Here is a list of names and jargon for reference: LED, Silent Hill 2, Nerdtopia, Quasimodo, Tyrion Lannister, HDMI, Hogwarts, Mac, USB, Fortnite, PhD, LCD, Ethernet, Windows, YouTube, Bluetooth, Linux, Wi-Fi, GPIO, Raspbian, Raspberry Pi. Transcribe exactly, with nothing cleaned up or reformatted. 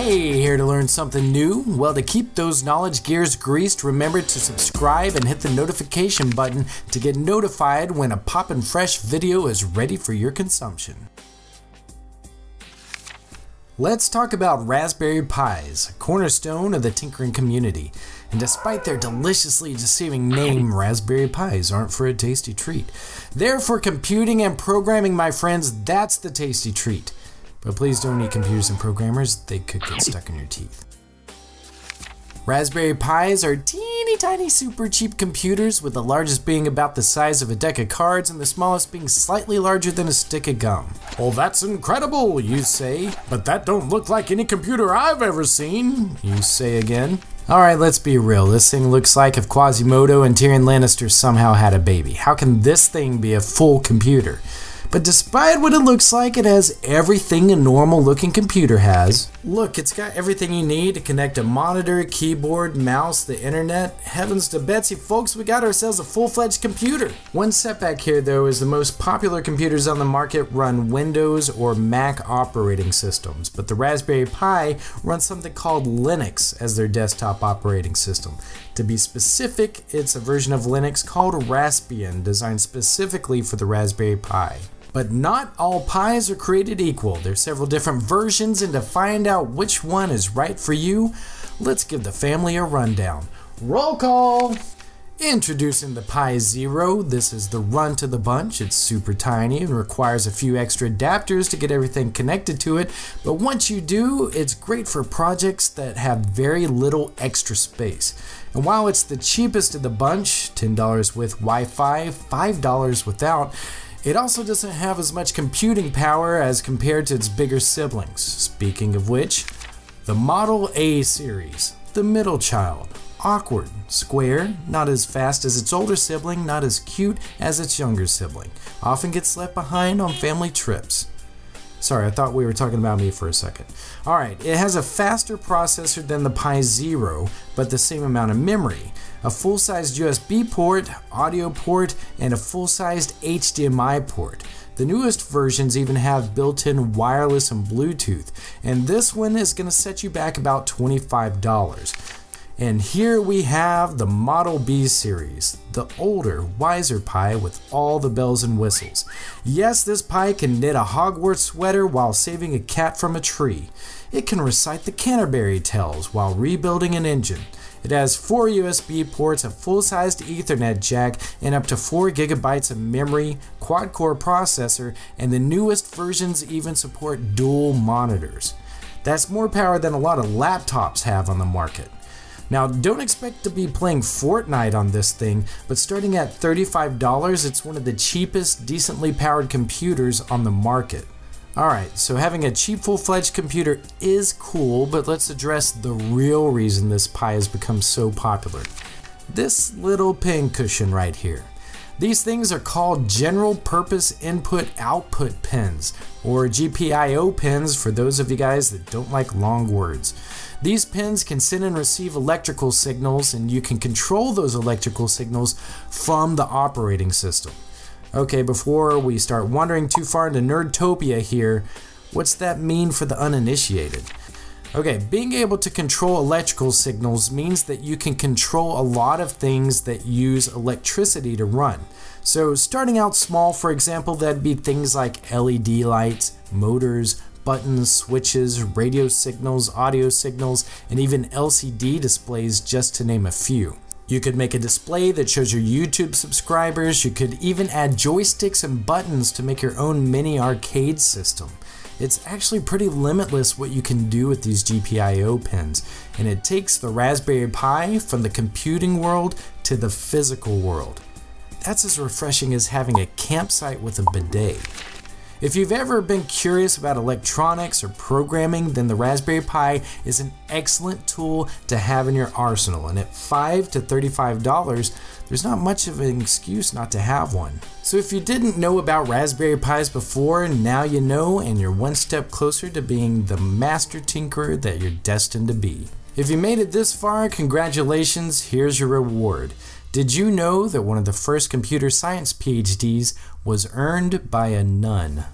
Hey, here to learn something new? Well, to keep those knowledge gears greased, remember to subscribe and hit the notification button to get notified when a poppin' fresh video is ready for your consumption. Let's talk about Raspberry Pis, a cornerstone of the tinkering community. And despite their deliciously deceiving name, Raspberry Pis aren't for a tasty treat. They're for computing and programming, my friends. That's the tasty treat. But please don't eat computers and programmers, they could get stuck in your teeth. Raspberry Pis are teeny tiny super cheap computers, with the largest being about the size of a deck of cards and the smallest being slightly larger than a stick of gum. Well, that's incredible, you say, but that don't look like any computer I've ever seen, you say again. Alright, let's be real, this thing looks like if Quasimodo and Tyrion Lannister somehow had a baby. How can this thing be a full computer? But despite what it looks like, it has everything a normal looking computer has. Look, it's got everything you need to connect a monitor, keyboard, mouse, the internet. Heavens to Betsy, folks, we got ourselves a full-fledged computer. One setback here, though, is the most popular computers on the market run Windows or Mac operating systems, but the Raspberry Pi runs something called Linux as their desktop operating system. To be specific, it's a version of Linux called Raspbian, designed specifically for the Raspberry Pi. But not all Pis are created equal. There's several different versions, and to find out which one is right for you, let's give the family a rundown. Roll call! Introducing the Pi Zero. This is the runt of the bunch. It's super tiny and requires a few extra adapters to get everything connected to it, but once you do, it's great for projects that have very little extra space. And while it's the cheapest of the bunch, ten dollars with Wi-Fi, five dollars without, it also doesn't have as much computing power as compared to its bigger siblings. Speaking of which, the Model A series, the middle child, awkward, square, not as fast as its older sibling, not as cute as its younger sibling, often gets left behind on family trips. Sorry, I thought we were talking about me for a second. Alright, it has a faster processor than the Pi Zero, but the same amount of memory, a full-sized U S B port, audio port, and a full-sized H D M I port. The newest versions even have built-in wireless and Bluetooth, and this one is going to set you back about twenty-five dollars. And here we have the Model B series, the older, wiser Pi with all the bells and whistles. Yes, this Pi can knit a Hogwarts sweater while saving a cat from a tree. It can recite the Canterbury Tales while rebuilding an engine. It has four U S B ports, a full-sized Ethernet jack, and up to four gigabytes of memory, quad-core processor, and the newest versions even support dual monitors. That's more power than a lot of laptops have on the market. Now, don't expect to be playing Fortnite on this thing, but starting at thirty-five dollars, it's one of the cheapest decently powered computers on the market. Alright, so having a cheap full-fledged computer is cool, but let's address the real reason this Pi has become so popular. This little pincushion right here. These things are called General Purpose Input Output Pins, or G P I O pins for those of you guys that don't like long words. These pins can send and receive electrical signals, and you can control those electrical signals from the operating system. Okay, before we start wandering too far into Nerdtopia here, what's that mean for the uninitiated? Okay, being able to control electrical signals means that you can control a lot of things that use electricity to run. So starting out small, for example, that'd be things like L E D lights, motors, buttons, switches, radio signals, audio signals, and even L C D displays, just to name a few. You could make a display that shows your YouTube subscribers. You could even add joysticks and buttons to make your own mini arcade system. It's actually pretty limitless what you can do with these G P I O pins, and it takes the Raspberry Pi from the computing world to the physical world. That's as refreshing as having a campsite with a bidet. If you've ever been curious about electronics or programming, then the Raspberry Pi is an excellent tool to have in your arsenal, and at five to thirty-five dollars, there's not much of an excuse not to have one. So if you didn't know about Raspberry Pis before, now you know, and you're one step closer to being the master tinkerer that you're destined to be. If you made it this far, congratulations, here's your reward. Did you know that one of the first computer science P H Ds was earned by a nun?